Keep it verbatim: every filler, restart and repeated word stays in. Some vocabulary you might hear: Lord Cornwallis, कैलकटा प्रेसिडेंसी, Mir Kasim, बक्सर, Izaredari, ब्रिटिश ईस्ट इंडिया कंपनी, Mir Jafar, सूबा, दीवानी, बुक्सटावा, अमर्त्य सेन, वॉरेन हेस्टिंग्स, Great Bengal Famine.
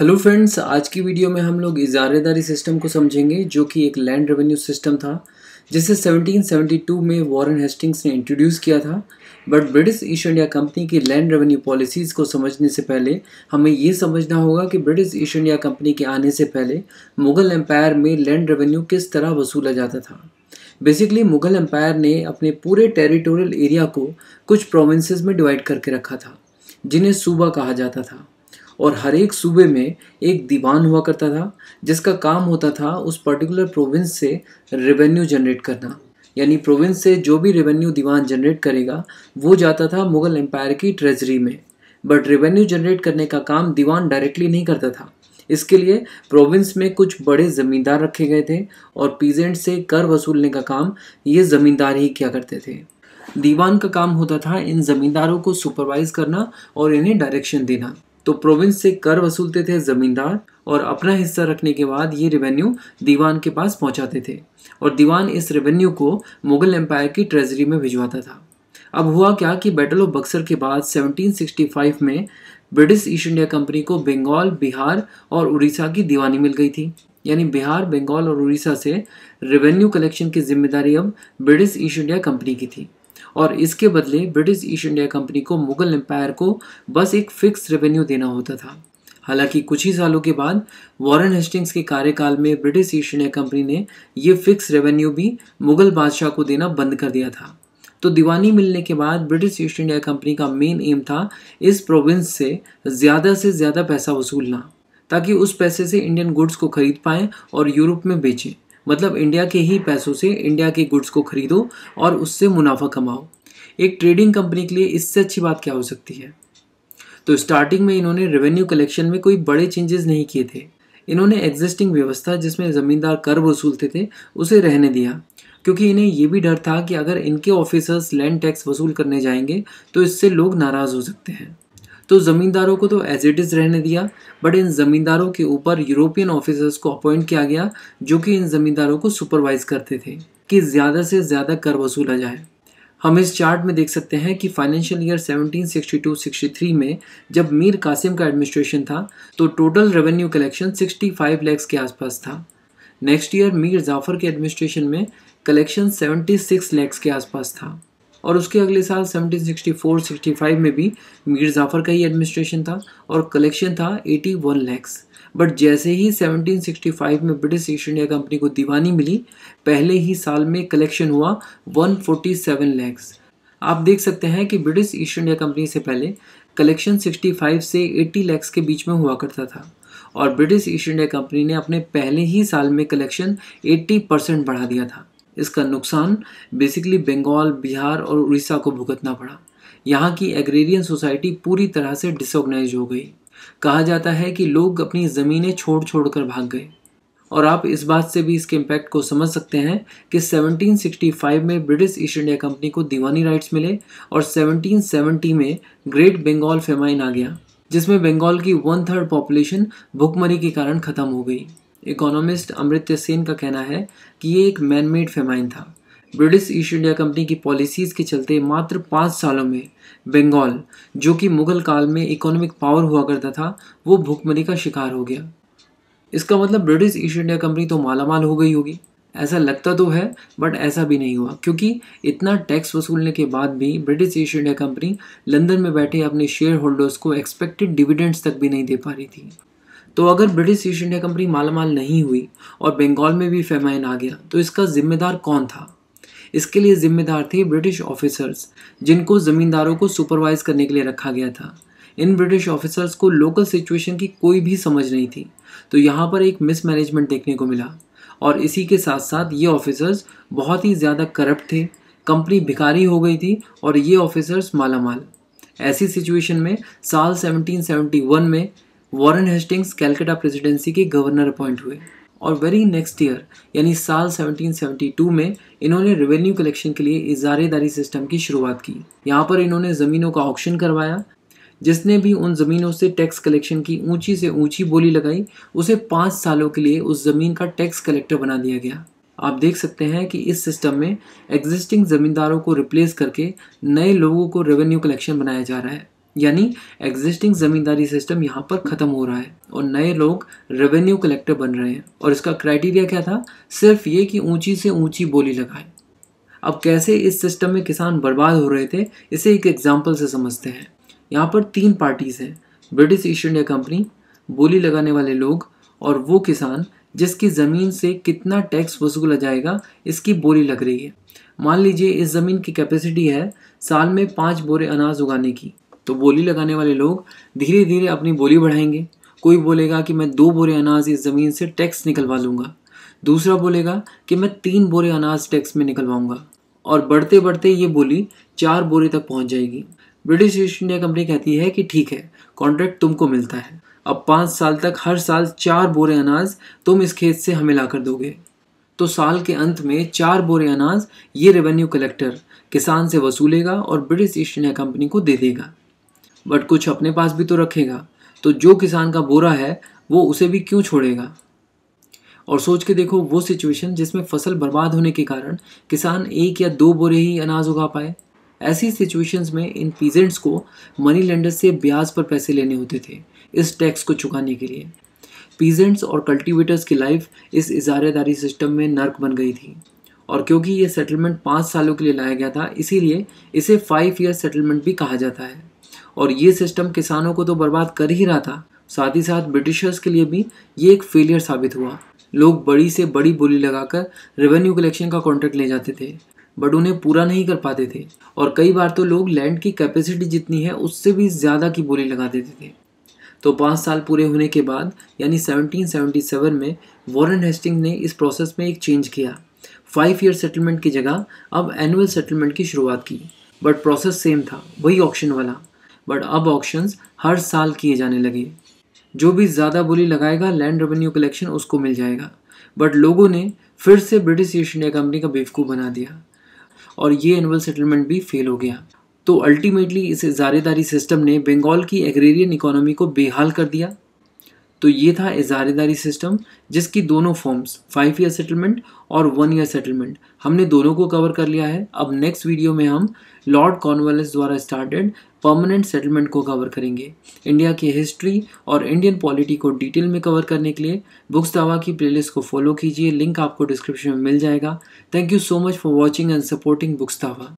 Hello friends, आज की video में हम लोग इजारेदारी सिस्टम को समझेंगे जो कि एक लैंड रेवेन्यू सिस्टम था जिसे सत्रह सौ बहत्तर में वॉरेन हेस्टिंग्स ने इंट्रोड्यूस किया था। But ब्रिटिश ईस्ट इंडिया कंपनी की लैंड रेवेन्यू पॉलिसीज़ को समझने से पहले हमें ये समझना होगा कि ब्रिटिश ईस्ट इंडिया कंपनी के आने से पहले मुग़ल एम्पायर में लैंड रेवेन्यू किस तरह वसूला जाता था। बेसिकली मुग़ल एम्पायर ने अपने पूरे टेरिटोरियल एरिया को कुछ प्रोविंसेस में डिवाइड करके रखा था जिन्हें सूबा कहा जाता था, और हर एक सूबे में एक दीवान हुआ करता था जिसका काम होता था उस पर्टिकुलर प्रोविंस से रेवेन्यू जनरेट करना। यानी प्रोविंस से जो भी रेवेन्यू दीवान जनरेट करेगा वो जाता था मुग़ल एम्पायर की ट्रेजरी में। बट रेवेन्यू जनरेट करने का काम दीवान डायरेक्टली नहीं करता था। इसके लिए प्रोविंस में कुछ बड़े ज़मींदार रखे गए थे और पीजेंट से कर वसूलने का काम ये ज़मींदार ही किया करते थे। दीवान का काम होता था इन ज़मींदारों को सुपरवाइज करना और इन्हें डायरेक्शन देना। तो प्रोविंस से कर वसूलते थे ज़मींदार और अपना हिस्सा रखने के बाद ये रेवेन्यू दीवान के पास पहुंचाते थे, और दीवान इस रेवेन्यू को मुग़ल एम्पायर की ट्रेजरी में भिजवाता था। अब हुआ क्या कि बैटल ऑफ बक्सर के बाद सत्रह सौ पैंसठ में ब्रिटिश ईस्ट इंडिया कंपनी को बंगाल, बिहार और उड़ीसा की दीवानी मिल गई थी। यानी बिहार, बंगाल और उड़ीसा से रेवेन्यू कलेक्शन की जिम्मेदारी अब ब्रिटिश ईस्ट इंडिया कंपनी की थी, और इसके बदले ब्रिटिश ईस्ट इंडिया कंपनी को मुग़ल एम्पायर को बस एक फ़िक्स रेवेन्यू देना होता था। हालांकि कुछ ही सालों के बाद वॉरेन हेस्टिंग्स के कार्यकाल में ब्रिटिश ईस्ट इंडिया कंपनी ने ये फ़िक्स रेवेन्यू भी मुग़ल बादशाह को देना बंद कर दिया था। तो दीवानी मिलने के बाद ब्रिटिश ईस्ट इंडिया कंपनी का मेन एम था इस प्रोविंस से ज़्यादा से ज़्यादा पैसा वसूलना, ताकि उस पैसे से इंडियन गुड्स को खरीद पाएँ और यूरोप में बेचें। मतलब इंडिया के ही पैसों से इंडिया के गुड्स को खरीदो और उससे मुनाफा कमाओ। एक ट्रेडिंग कंपनी के लिए इससे अच्छी बात क्या हो सकती है। तो स्टार्टिंग में इन्होंने रेवेन्यू कलेक्शन में कोई बड़े चेंजेस नहीं किए थे। इन्होंने एग्जिस्टिंग व्यवस्था जिसमें ज़मींदार कर वसूलते थे उसे रहने दिया, क्योंकि इन्हें ये भी डर था कि अगर इनके ऑफिसर्स लैंड टैक्स वसूल करने जाएंगे तो इससे लोग नाराज़ हो सकते हैं। तो ज़मींदारों को तो एज इट इज़ रहने दिया, बट इन ज़मींदारों के ऊपर यूरोपियन ऑफिसर्स को अपॉइंट किया गया जो कि इन ज़मींदारों को सुपरवाइज़ करते थे कि ज़्यादा से ज़्यादा कर वसूला जाए। हम इस चार्ट में देख सकते हैं कि फाइनेंशियल ईयर सत्रह सौ बासठ तिरसठ में जब मीर कासिम का एडमिनिस्ट्रेशन था तो टोटल रेवेन्यू कलेक्शन पैंसठ लाख के आसपास था। नेक्स्ट ईयर मीर जाफ़र के एडमिनिस्ट्रेशन में कलेक्शन छिहत्तर लाख के आसपास था, और उसके अगले साल सत्रह सौ चौंसठ पैंसठ में भी मीर जाफ़र का ही एडमिनिस्ट्रेशन था और कलेक्शन था इक्यासी लाख। बट जैसे ही सत्रह सौ पैंसठ में ब्रिटिश ईस्ट इंडिया कंपनी को दीवानी मिली, पहले ही साल में कलेक्शन हुआ एक सौ सैंतालीस लाख। आप देख सकते हैं कि ब्रिटिश ईस्ट इंडिया कंपनी से पहले कलेक्शन पैंसठ से अस्सी लाख के बीच में हुआ करता था, और ब्रिटिश ईस्ट इंडिया कंपनी ने अपने पहले ही साल में कलेक्शन अस्सी परसेंट बढ़ा दिया था। इसका नुकसान बेसिकली बंगाल, बिहार और उड़ीसा को भुगतना पड़ा। यहाँ की एग्रेरियन सोसाइटी पूरी तरह से डिसऑर्गेनाइज हो गई। कहा जाता है कि लोग अपनी ज़मीनें छोड़ छोड़ कर भाग गए, और आप इस बात से भी इसके इम्पैक्ट को समझ सकते हैं कि सत्रह सौ पैंसठ में ब्रिटिश ईस्ट इंडिया कंपनी को दीवानी राइट्स मिले, और सत्रह सौ सत्तर में ग्रेट बंगाल फेमाइन आ गया जिसमें बंगाल की वन थर्ड पॉपुलेशन भुखमरी के कारण ख़त्म हो गई। इकोनॉमिस्ट अमर्त्य सेन का कहना है कि ये एक मैनमेड फेमाइन था। ब्रिटिश ईस्ट इंडिया कंपनी की पॉलिसीज़ के चलते मात्र पाँच सालों में बंगाल, जो कि मुग़ल काल में इकोनॉमिक पावर हुआ करता था, वो भुखमरी का शिकार हो गया। इसका मतलब ब्रिटिश ईस्ट इंडिया कंपनी तो मालामाल हो गई होगी, ऐसा लगता तो है, बट ऐसा भी नहीं हुआ, क्योंकि इतना टैक्स वसूलने के बाद भी ब्रिटिश ईस्ट इंडिया कंपनी London में बैठे अपने शेयर होल्डर्स को एक्सपेक्टेड डिविडेंड्स तक भी नहीं दे पा रही थी। तो अगर ब्रिटिश ईस्ट इंडिया कंपनी मालामाल नहीं हुई और बंगाल में भी फेमाइन आ गया तो इसका जिम्मेदार कौन था? इसके लिए जिम्मेदार थे ब्रिटिश ऑफिसर्स, जिनको ज़मींदारों को सुपरवाइज़ करने के लिए रखा गया था। इन ब्रिटिश ऑफिसर्स को लोकल सिचुएशन की कोई भी समझ नहीं थी, तो यहाँ पर एक मिसमैनेजमेंट देखने को मिला, और इसी के साथ साथ ये ऑफिसर्स बहुत ही ज़्यादा करप्ट थे। कंपनी भिखारी हो गई थी और ये ऑफिसर्स मालामाल। ऐसी सिचुएशन में साल सत्रह सौ इकहत्तर में वॉरेन हेस्टिंग्स कैलकटा प्रेसिडेंसी के गवर्नर अपॉइंट हुए, और वेरी नेक्स्ट ईयर यानी साल सत्रह सौ बहत्तर में इन्होंने रेवेन्यू कलेक्शन के लिए इजारेदारी सिस्टम की शुरुआत की। यहाँ पर इन्होंने ज़मीनों का ऑक्शन करवाया, जिसने भी उन ज़मीनों से टैक्स कलेक्शन की ऊंची से ऊंची बोली लगाई उसे पाँच सालों के लिए उस ज़मीन का टैक्स कलेक्टर बना दिया गया। आप देख सकते हैं कि इस सिस्टम में एग्जिस्टिंग ज़मींदारों को रिप्लेस करके नए लोगों को रेवेन्यू कलेक्शन बनाया जा रहा है। यानी एग्जिस्टिंग ज़मींदारी सिस्टम यहाँ पर ख़त्म हो रहा है और नए लोग रेवेन्यू कलेक्टर बन रहे हैं। और इसका क्राइटेरिया क्या था? सिर्फ ये कि ऊंची से ऊंची बोली लगाए। अब कैसे इस सिस्टम में किसान बर्बाद हो रहे थे, इसे एक एग्जाम्पल से समझते हैं। यहाँ पर तीन पार्टीज़ हैं, ब्रिटिश ईस्ट इंडिया कंपनी, बोली लगाने वाले लोग और वो किसान जिसकी ज़मीन से कितना टैक्स वसूला जाएगा इसकी बोली लग रही है। मान लीजिए इस ज़मीन की कैपेसिटी है साल में पाँच बोरे अनाज उगाने की, तो बोली लगाने वाले लोग धीरे धीरे अपनी बोली बढ़ाएंगे। कोई बोलेगा कि मैं दो बोरे अनाज इस ज़मीन से टैक्स निकलवा लूँगा, दूसरा बोलेगा कि मैं तीन बोरे अनाज टैक्स में निकलवाऊँगा, और बढ़ते बढ़ते ये बोली चार बोरे तक पहुँच जाएगी। ब्रिटिश ईस्ट इंडिया कंपनी कहती है कि ठीक है, कॉन्ट्रैक्ट तुमको मिलता है, अब पाँच साल तक हर साल चार बोरे अनाज तुम इस खेत से हमें ला कर दोगे। तो साल के अंत में चार बोरे अनाज ये रेवेन्यू कलेक्टर किसान से वसूलेगा और ब्रिटिश ईस्ट इंडिया कंपनी को दे देगा, बट कुछ अपने पास भी तो रखेगा। तो जो किसान का बोरा है वो उसे भी क्यों छोड़ेगा? और सोच के देखो वो सिचुएशन जिसमें फसल बर्बाद होने के कारण किसान एक या दो बोरे ही अनाज उगा पाए। ऐसी सिचुएशंस में इन पीजेंट्स को मनी लेंडर से ब्याज पर पैसे लेने होते थे इस टैक्स को चुकाने के लिए। पीजेंट्स और कल्टीवेटर्स की लाइफ इस इजारेदारी सिस्टम में नर्क बन गई थी, और क्योंकि ये सेटलमेंट पाँच सालों के लिए लाया गया था इसीलिए इसे फाइव ईयर सेटलमेंट भी कहा जाता है। और ये सिस्टम किसानों को तो बर्बाद कर ही रहा था, साथ ही साथ ब्रिटिशर्स के लिए भी ये एक फेलियर साबित हुआ। लोग बड़ी से बड़ी बोली लगाकर रेवेन्यू कलेक्शन का कॉन्ट्रैक्ट ले जाते थे, बट उन्हें पूरा नहीं कर पाते थे, और कई बार तो लोग लैंड की कैपेसिटी जितनी है उससे भी ज़्यादा की बोली लगा देते थे। तो पाँच साल पूरे होने के बाद यानी सेवनटीन सेवनटी सेवन में वॉरेन हेस्टिंग ने इस प्रोसेस में एक चेंज किया। फाइव ईयर सेटलमेंट की जगह अब एनुअल सेटलमेंट की शुरुआत की, बट प्रोसेस सेम था, वही ऑक्शन वाला, बट अब ऑक्शंस हर साल किए जाने लगे। जो भी ज़्यादा बोली लगाएगा लैंड रेवेन्यू कलेक्शन उसको मिल जाएगा, बट लोगों ने फिर से ब्रिटिश ईस्ट इंडिया कंपनी का बेवकूफ़ बना दिया और ये एनुअल सेटलमेंट भी फेल हो गया। तो अल्टीमेटली इस इजारेदारी सिस्टम ने बंगाल की एग्रेरियन इकोनॉमी को बेहाल कर दिया। तो ये था इजारेदारी सिस्टम, जिसकी दोनों फॉर्म्स फाइव ईयर सेटलमेंट और वन ईयर सेटलमेंट, हमने दोनों को कवर कर लिया है। अब नेक्स्ट वीडियो में हम लॉर्ड कॉर्नवालिस द्वारा स्टार्टेड परमानेंट सेटलमेंट को कवर करेंगे। इंडिया की हिस्ट्री और इंडियन पॉलिटी को डिटेल में कवर करने के लिए बुक्सटावा की प्लेलिस्ट को फॉलो कीजिए, लिंक आपको डिस्क्रिप्शन में मिल जाएगा। Thank you so much for watching and supporting बुक्सटावा।